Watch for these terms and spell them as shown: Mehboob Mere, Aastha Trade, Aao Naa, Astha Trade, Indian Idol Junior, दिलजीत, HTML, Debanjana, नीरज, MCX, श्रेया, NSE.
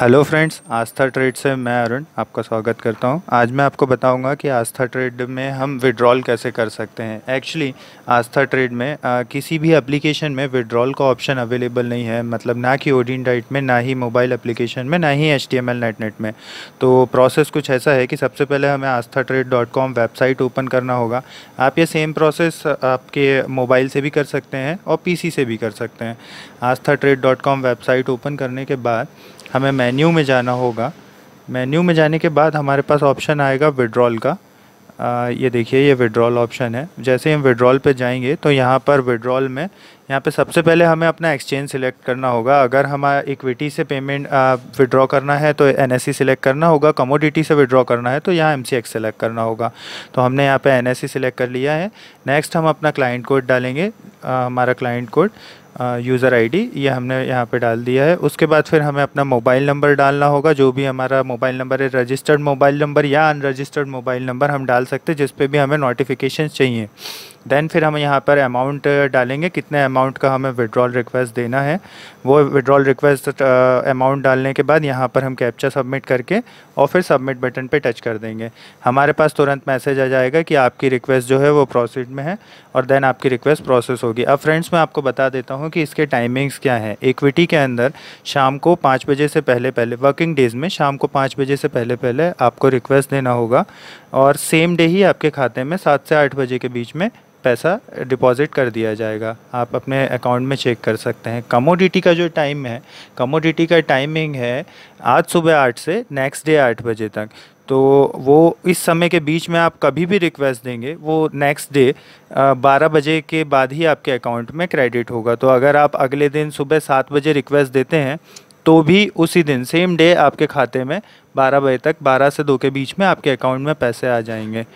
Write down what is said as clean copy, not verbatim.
Hello friends, आस्था trade से मैं अरुण आपका स्वागत करता हूं। आज मैं आपको बताऊंगा कि आस्था ट्रेड में हम विड्रॉल कैसे कर सकते हैं। एक्चुअली आस्था ट्रेड में किसी भी एप्लीकेशन में विड्रॉल का ऑप्शन अवेलेबल नहीं है, मतलब ना कि ओडीन डाइट में, ना ही मोबाइल एप्लीकेशन में, ना ही HTML नेटनेट में। तो प्रोसेस कुछ ऐसा है कि सबसे पहले हमें asthatrade.com वेबसाइट ओपन करना होगा। आप ये सेम प्रोसेस आपके मोबाइल से भी कर सकते हैं और PC से भी कर सकते हैं। asthatrade.com वेबसाइट ओपन करने के बाद हमें मेन्यू में जाना होगा। मेन्यू में जाने के बाद हमारे पास ऑप्शन आएगा विड्रॉल का। ये देखिए, ये विड्रॉल ऑप्शन है। जैसे हम विड्रॉल पे जाएंगे तो यहाँ पर विड्रॉल में यहाँ पे सबसे पहले हमें अपना एक्सचेंज सिलेक्ट करना होगा। अगर हमें इक्विटी से पेमेंट विड्रॉ करना है तो NSE सिलेक्ट करना होगा, कमोडिटी से विड्रॉ करना है तो यहाँ MCX सिलेक्ट करना होगा। तो हमने यहाँ पे NSE सिलेक्ट कर लिया है। नेक्स्ट हम अपना क्लाइंट कोड डालेंगे, हमारा क्लाइंट कोड यूज़र ID ये हमने यहाँ पे डाल दिया है। उसके बाद फिर हमें अपना मोबाइल नंबर डालना होगा। जो भी हमारा मोबाइल नंबर है, रजिस्टर्ड मोबाइल नंबर या अनरजिस्टर्ड मोबाइल नंबर हम डाल सकते हैं, जिस पे भी हमें नोटिफिकेशन चाहिए। देन फिर हम यहाँ पर अमाउंट डालेंगे, कितने अमाउंट का हमें विड्रॉल रिक्वेस्ट देना है। वो विड्रॉल रिक्वेस्ट अमाउंट डालने के बाद यहाँ पर हम कैप्चा सबमिट करके और फिर सबमिट बटन पे टच कर देंगे। हमारे पास तुरंत मैसेज आ जाएगा कि आपकी रिक्वेस्ट जो है वो प्रोसीड में है और देन आपकी रिक्वेस्ट प्रोसेस होगी। अब फ्रेंड्स, मैं आपको बता देता हूँ कि इसके टाइमिंग्स क्या हैं। इक्विटी के अंदर शाम को 5 बजे से पहले वर्किंग डेज़ में शाम को 5 बजे से पहले आपको रिक्वेस्ट देना होगा और सेम डे ही आपके खाते में 7 से 8 बजे के बीच में पैसा डिपॉजिट कर दिया जाएगा। आप अपने अकाउंट में चेक कर सकते हैं। कमोडिटी का जो टाइम है, कमोडिटी का टाइमिंग है आज सुबह 8 से नेक्स्ट डे 8 बजे तक। तो वो इस समय के बीच में आप कभी भी रिक्वेस्ट देंगे, वो नेक्स्ट डे 12 बजे के बाद ही आपके अकाउंट में क्रेडिट होगा। तो अगर आप अगले दिन सुबह 7 बजे रिक्वेस्ट देते हैं तो भी उसी दिन सेम डे आपके खाते में 12 बजे तक, 12 से 2 के बीच में आपके अकाउंट में पैसे आ जाएंगे।